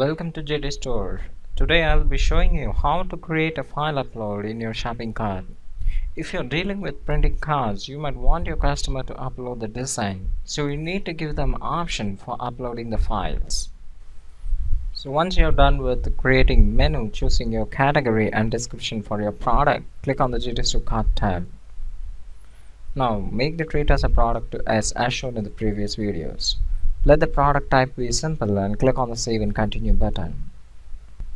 Welcome to J2Store. Today I'll be showing you how to create a file upload in your shopping cart. If you're dealing with printing cards, you might want your customer to upload the design, so you need to give them option for uploading the files. So once you're done with creating menu, choosing your category and description for your product, click on the J2Store cart tab. Now make the treat as a product as shown in the previous videos. Let the product type be simple and click on the Save and Continue button.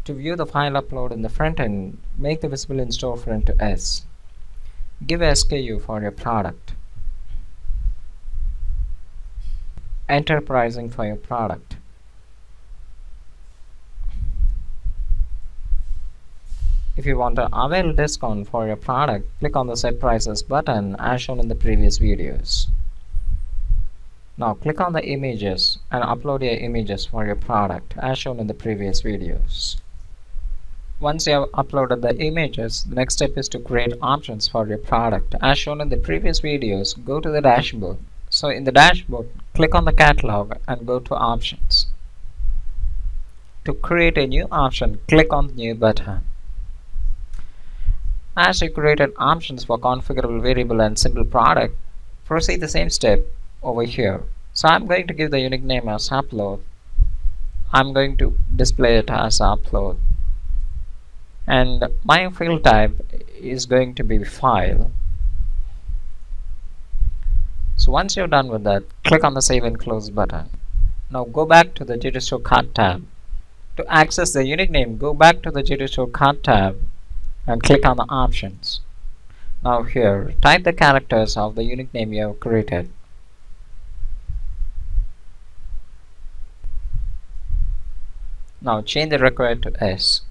To view the file upload in the front end, make the visible in storefront to S. Give a SKU for your product. Enter pricing for your product. If you want to avail discount for your product, click on the Set Prices button as shown in the previous videos. Now click on the images and upload your images for your product as shown in the previous videos. Once you have uploaded the images, the next step is to create options for your product. As shown in the previous videos, go to the dashboard. So in the dashboard, click on the catalog and go to options. To create a new option, click on the New button. As you created options for configurable variable and simple product, proceed the same step over here. So I'm going to give the unique name as upload. I'm going to display it as upload, and my field type is going to be file. So once you're done with that, click on the Save and Close button. Now go back to the J2Store cart tab. To access the unique name, go back to the J2Store cart tab and click on the options. Now here, type the characters of the unique name you have created. Now change the required to S.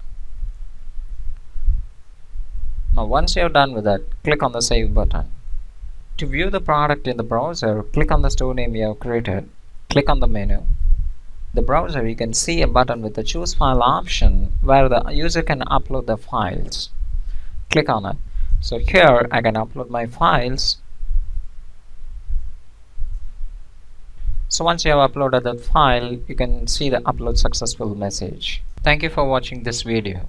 Now once you are done with that, click on the Save button. To view the product in the browser, click on the store name you have created. Click on the menu. The browser, you can see a button with the Choose File option where the user can upload the files. Click on it. So here I can upload my files. So once you have uploaded that file, you can see the upload successful message. Thank you for watching this video.